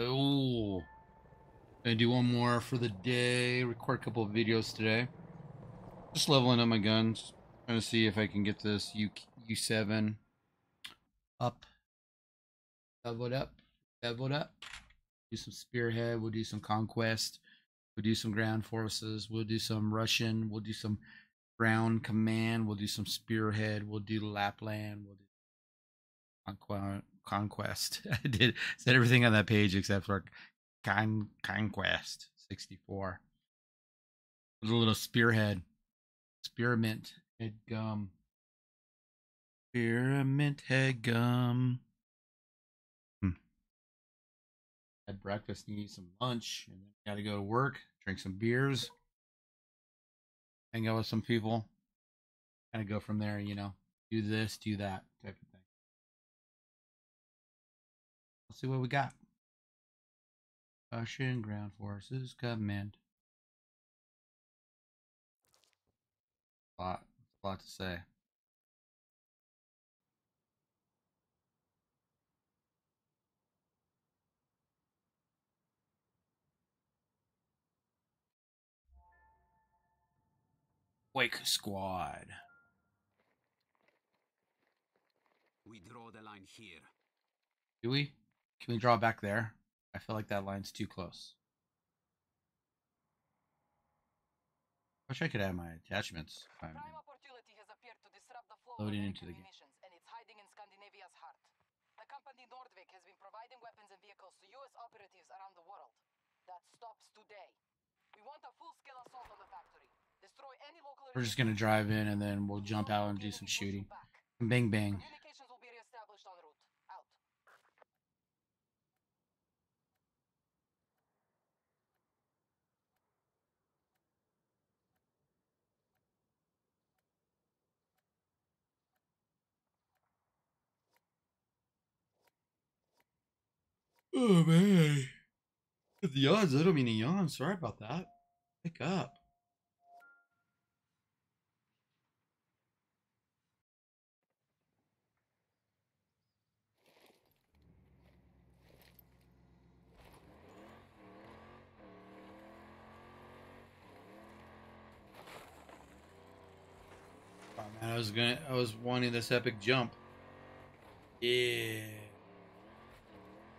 Oh, I do one more for the day. Record a couple of videos today. Just leveling up my guns. Trying to see if I can get this U7 up. Level it up. Level it up. Do some Spearhead. We'll do some Conquest. We'll do some Ground Forces. We'll do some Russian. We'll do some Ground Command. We'll do some Spearhead. We'll do Lapland. We'll do Conquest. I did said everything on that page except for Conquest 64. With a little Spearhead. Spearmint head gum. Spearmint head gum. Had breakfast, need some lunch, and then gotta go to work, drink some beers, hang out with some people, kind of go from there, you know, do this, do that type of thing. Let's see what we got. Russian Ground Forces Command. A lot to say. Quake Squad. We draw the line here. Do we? Can we draw back there? I feel like that line's too close. Wish I could add my attachments. Prime opportunity has appeared to disrupt the flow of into the game. And it's hiding in Scandinavia's heart. The company Nordvik has been providing weapons and vehicles to U.S. operatives around the world. That stops today. We want a full-scale assault on the factory. We're just gonna drive in and then we'll jump out and do some shooting. Bang bang. Oh man, the yawns. I don't mean to yawn. Sorry about that. Pick up. I was wanting this epic jump. Yeah.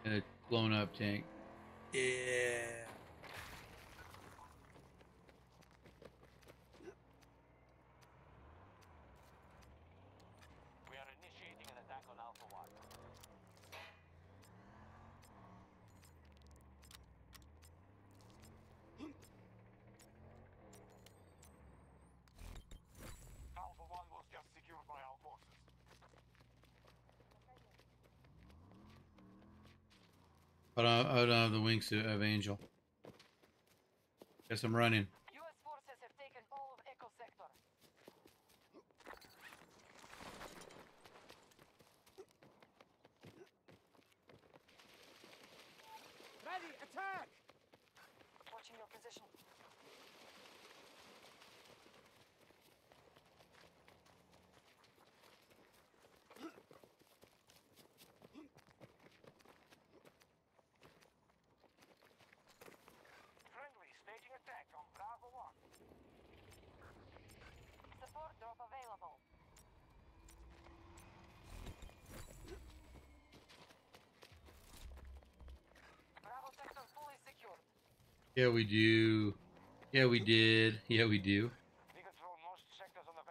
And a blown up tank. Yeah. We are initiating an attack on Alpha 1. But I don't have the wingsuit of Angel. Guess I'm running. U.S. forces have taken all of Echo Sector. Ready, attack! Watching your position. Yeah, we do. Yeah, we did. Yeah, we do. We control most sectors on the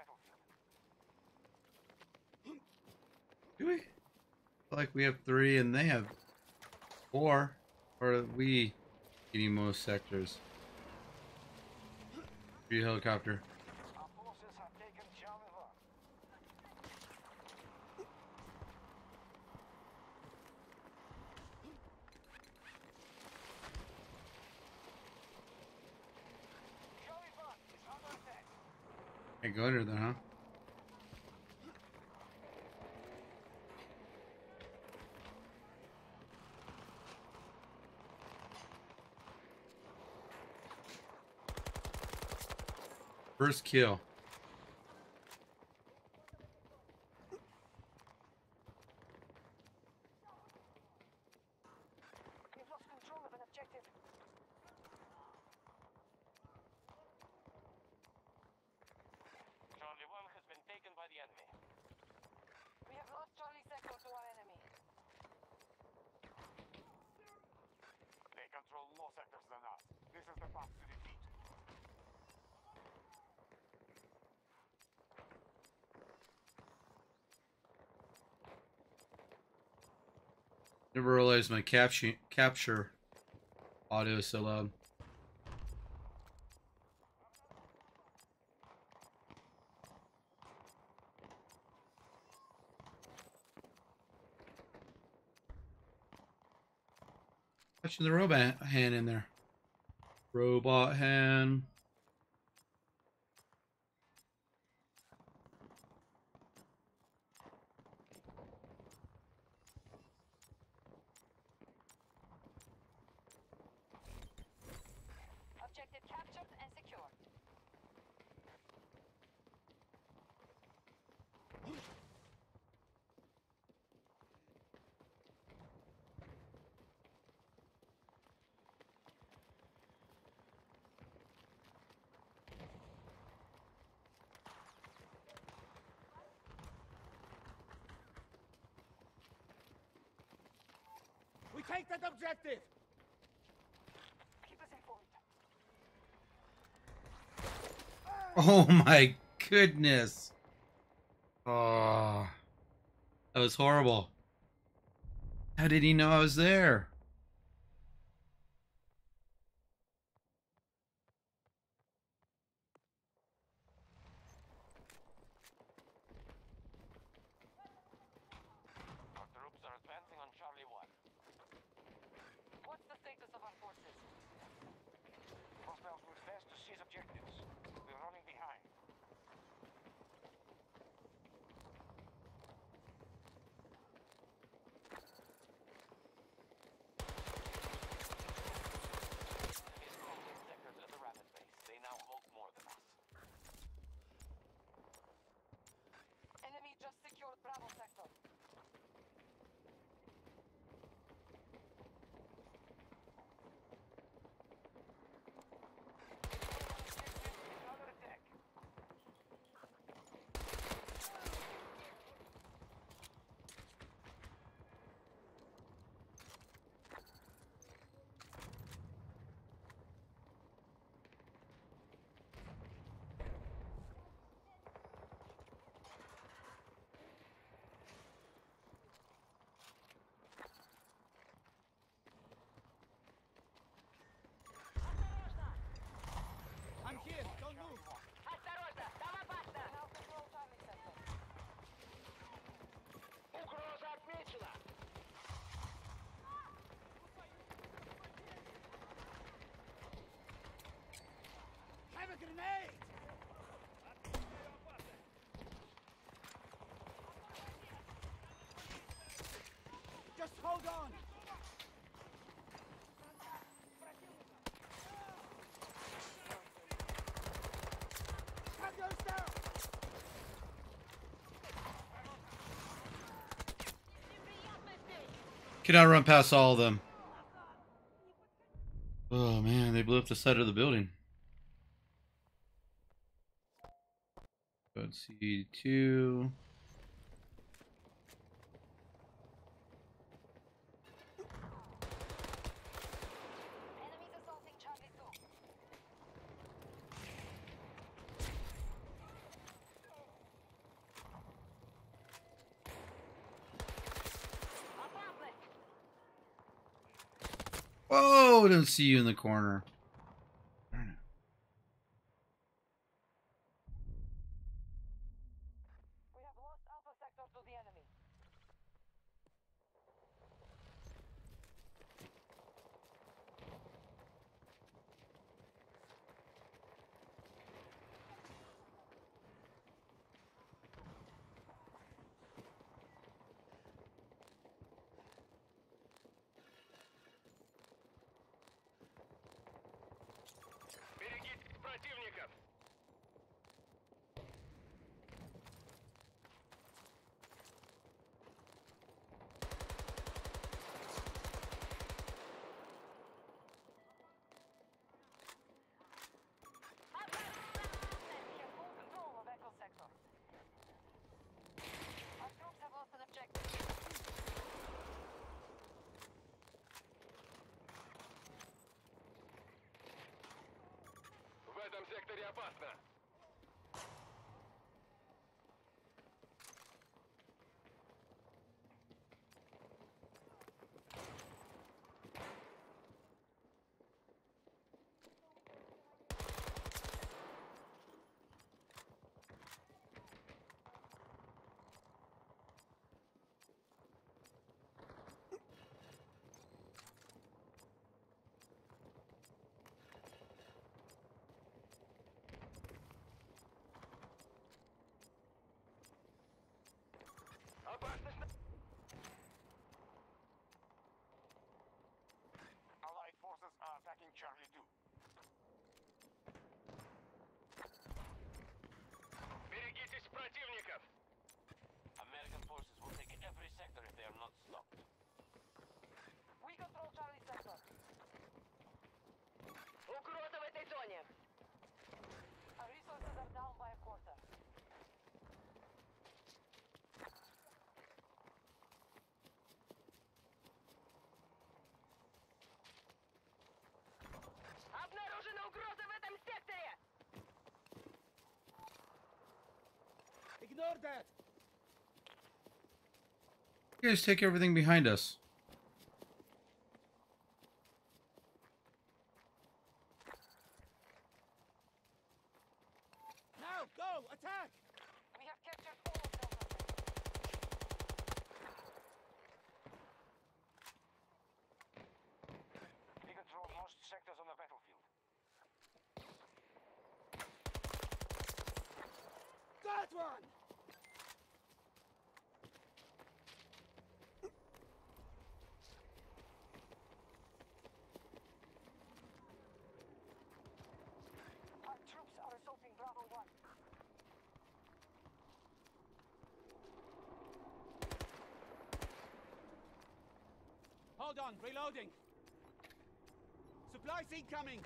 battlefield. Do we? I feel like we have 3 and they have 4. Or are we getting most sectors? Free helicopter. Our forces have taken Charlevoix. Can't go under then, huh? First kill. We've lost Never realized my capture audio is so loud. Catching the robot hand in there. Robot hand. Take that objective! Keep us informed. Oh my goodness! Oh, that was horrible. How did he know I was there? Grenade! Just hold on! Cut those down! Cannot run past all of them. Oh man, they blew up the side of the building. C2. Whoa, didn't see you in the corner. Ignore that. You guys take everything behind us. Now go attack. We have captured all of them. We control most sectors on the battlefield. That one! Our troops are assaulting Bravo 1. Hold on, reloading. Supply seat coming.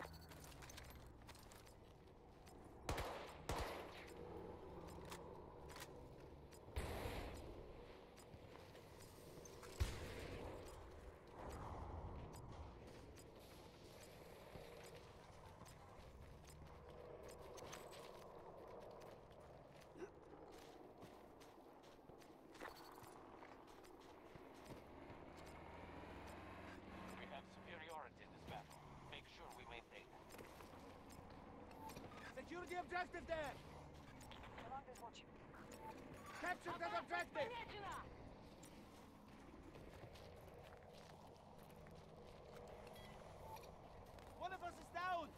Secure the objective there! Commander's watching. Capture that objective! One of us is down!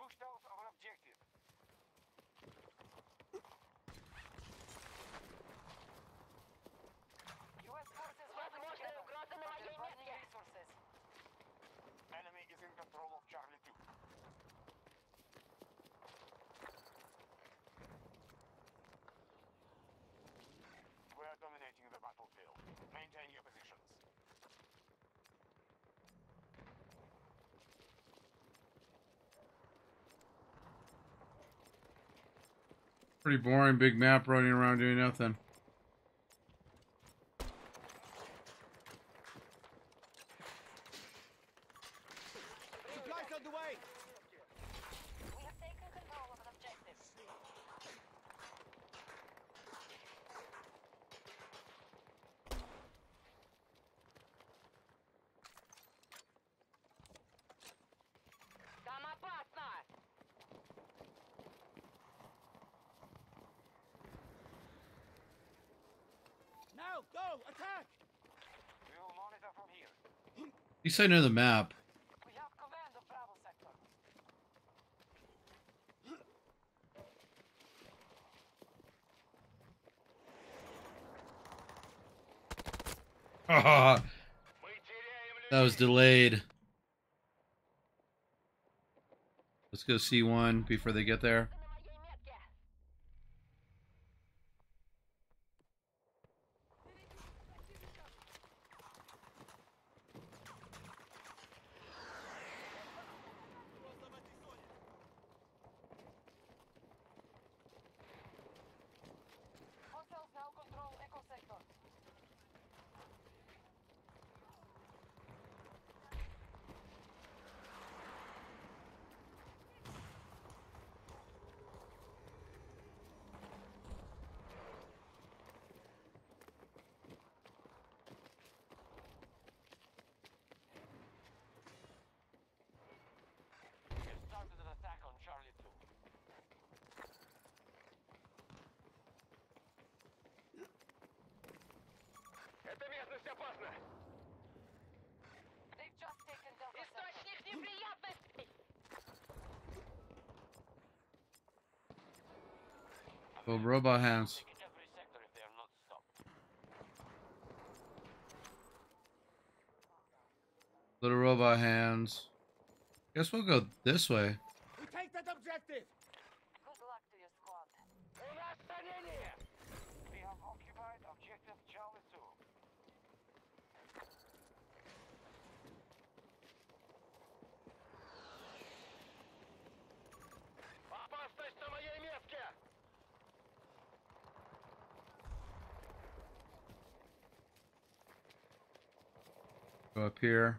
Pushed out our objective. U.S. forces have provided resources. Enemy is in control of Charlie 2. We are dominating the battlefield. Maintain your positions. Pretty boring, big map running around doing nothing. Supplies on the way. We have taken control of an objective. Там опасно. Now, go, attack! We will monitor from here. You say near the map. We have command of Bravo sector. Haha. That was delayed. Let's go see one before they get there. Oh, robot hands. Little robot hands. Guess we'll go this way. We take that objective. Good luck to your squad. We're not standing here. We have occupied objective Charlie 2. Go up here.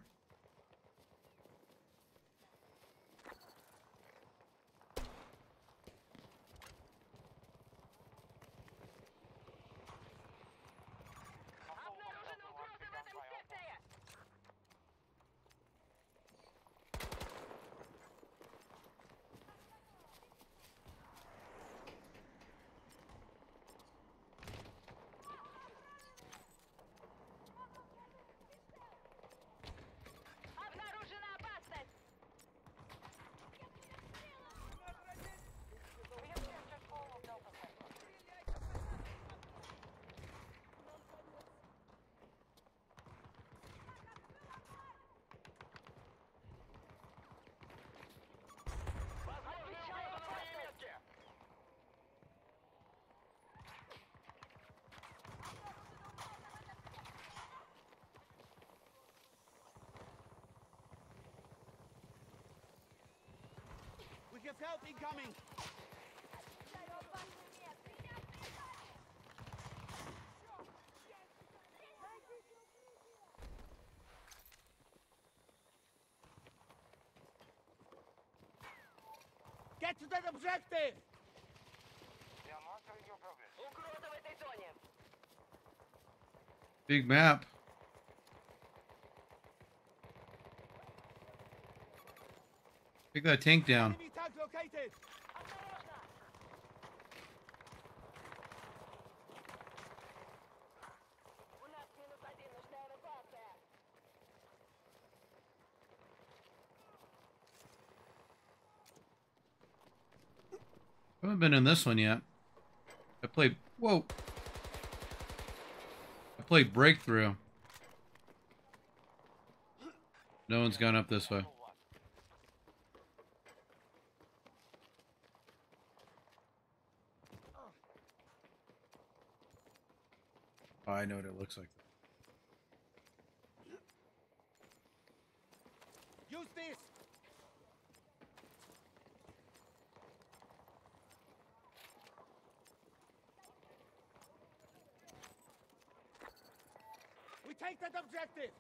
Help incoming! Get to that objective! They are monitoring your progress. Big map. Take that tank down. Located. I haven't been in this one yet. I played Breakthrough. No one's gone up this way. I know what it looks like. Use this. We take that objective.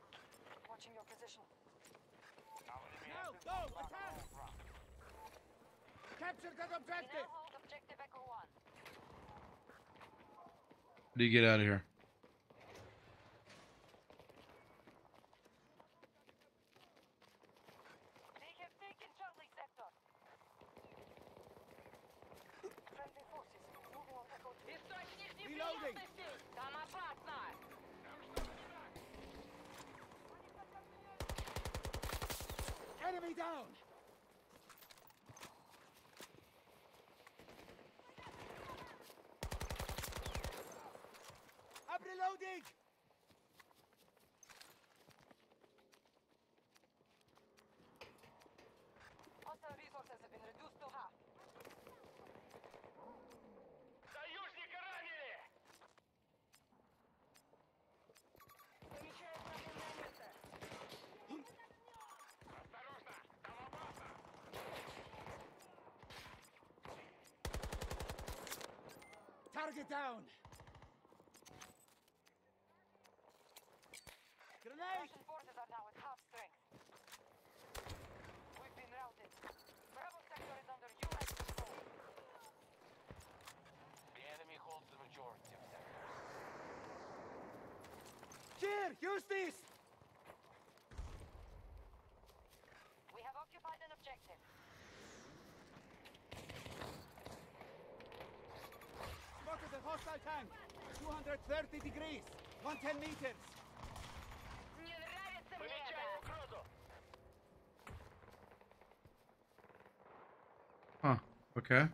Watching your position. Now, go attack. Capture that objective. Hold objective Echo 1. How do you get out of here? Enemy down. I'm reloading. Hostile resources have been reduced to half. Target down. Grenade. Russian forces are now at half strength. We've been routed. Bravo sector is under U.S. control. The enemy holds the majority of sectors. Here, use this. We have occupied an objective. The hostile tank, 230 degrees, 110 meters. Huh, okay.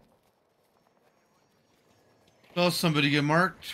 Saw somebody get marked.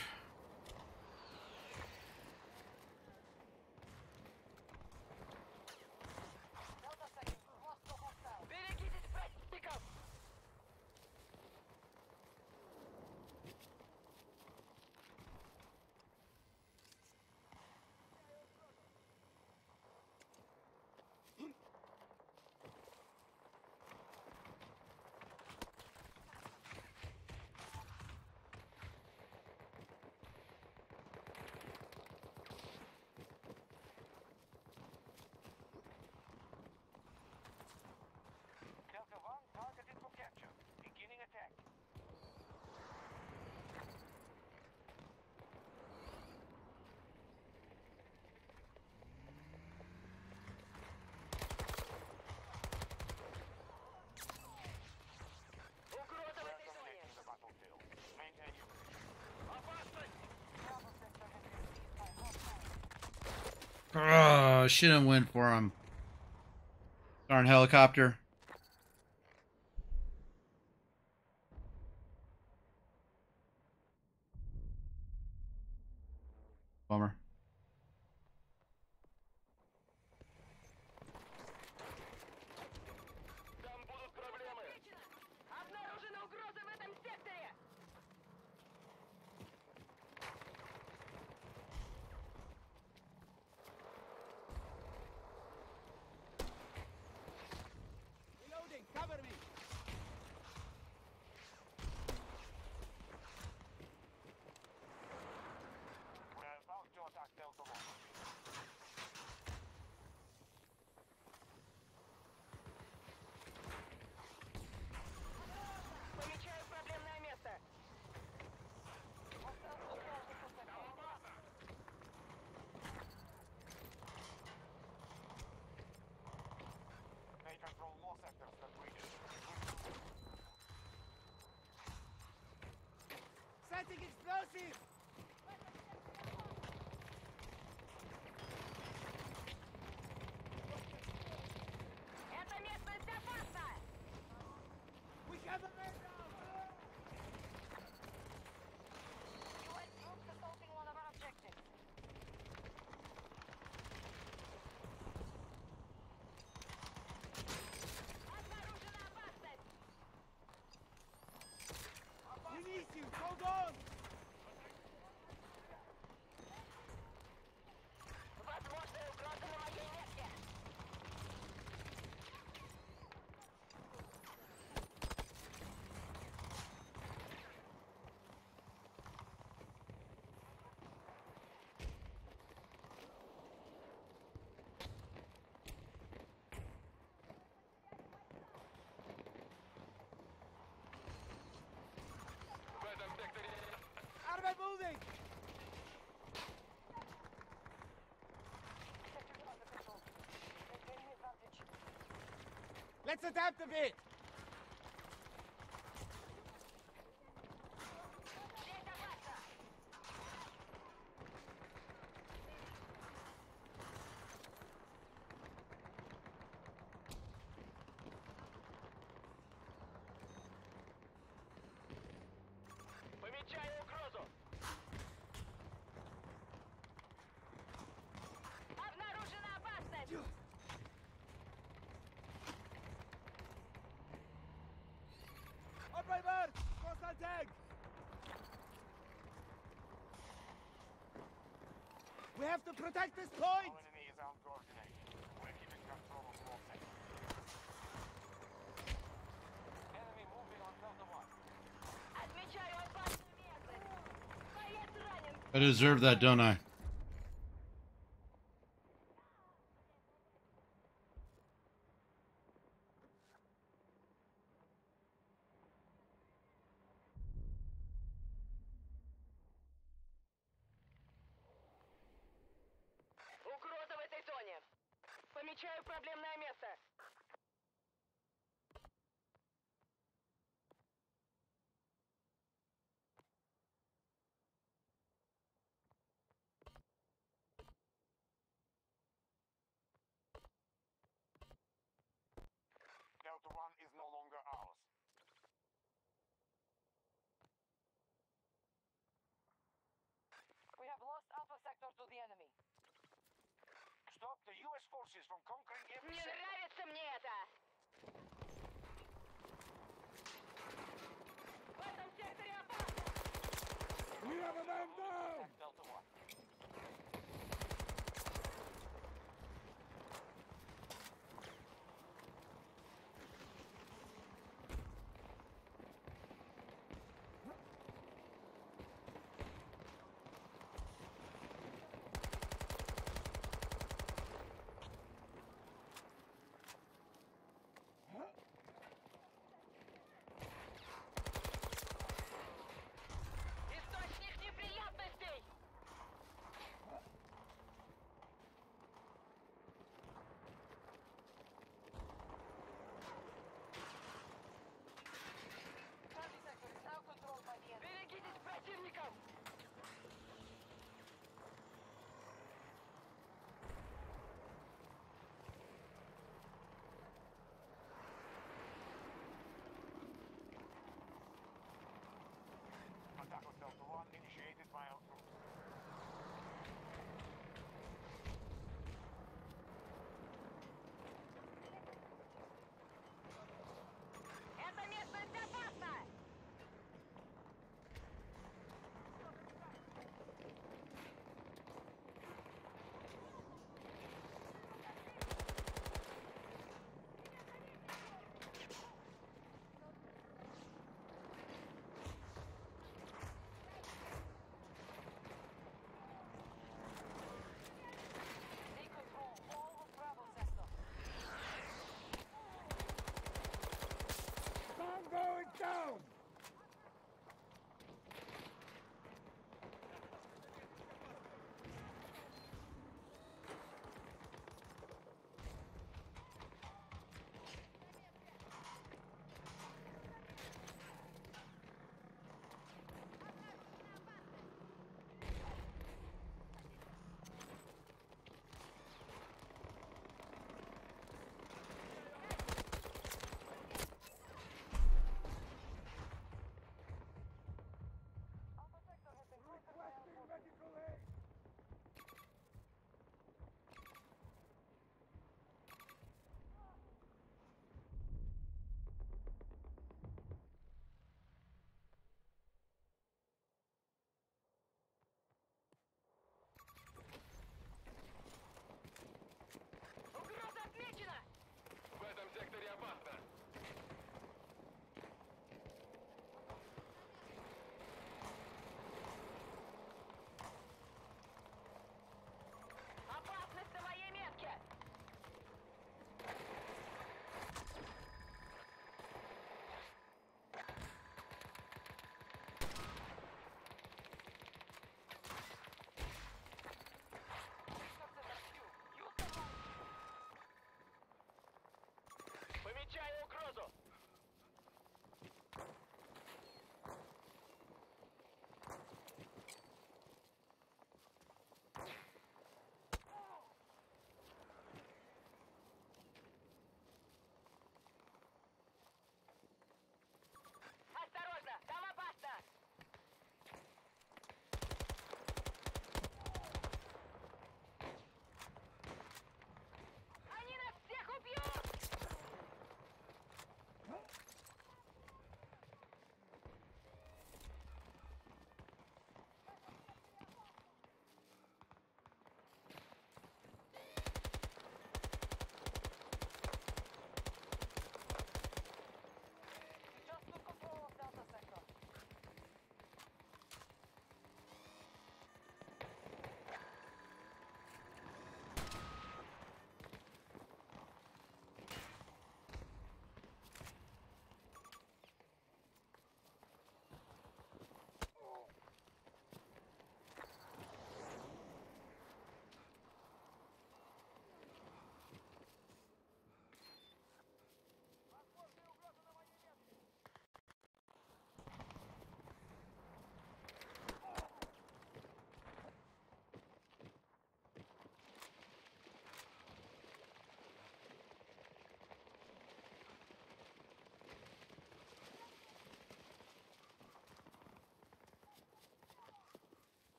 Oh, shouldn't win for him. Darn helicopter. Bummer. Explosive! We have a man down! U.S. troops assaulting one of our objectives. Обнаружена опасность! Дивизию, hold on! Moving! Let's adapt a bit! We have to protect this point! I deserve that, don't I? Помечаю проблемное место. Delta One is no longer ours. Не нравится мне это! В этом секторе опасно! Источник неприятный!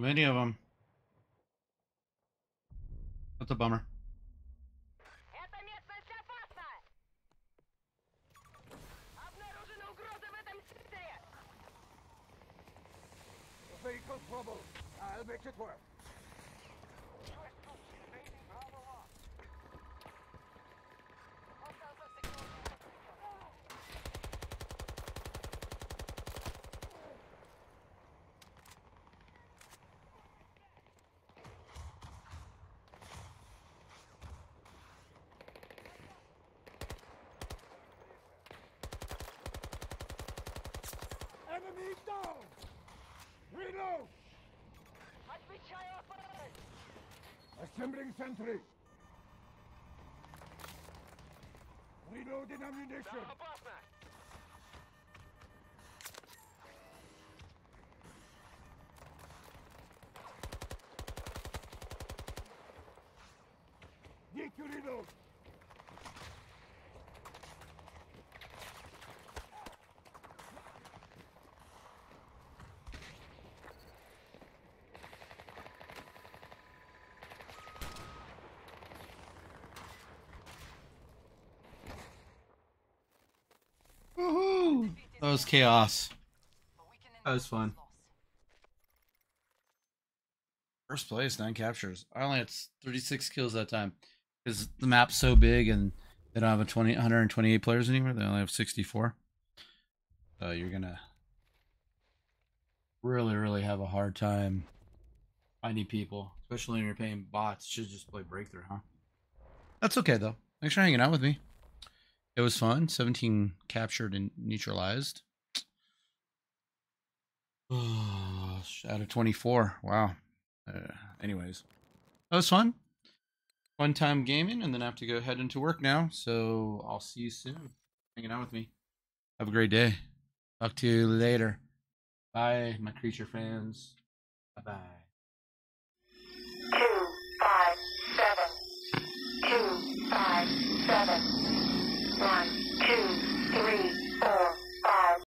many of them. That's a bummer. I'll make it work. Enemy down! Reload! Assembling sentry. Reloading ammunition. Need to reload. That was chaos. That was fun. First place, 9 captures. I only had 36 kills that time because the map's so big and they don't have a 128 players anymore. They only have 64. So you're gonna really have a hard time finding people, especially when you're paying bots. Should just play Breakthrough, huh? That's okay though. Thanks for hanging out with me. It was fun. 17 captured and neutralized. Oh, out of 24. Wow. Anyways, that was fun. Fun time gaming, and then I have to go head into work now. So I'll see you soon. Hanging out with me. Have a great day. Talk to you later. Bye, my creature fans. Bye-bye. 257. 257. 1, 2, 3.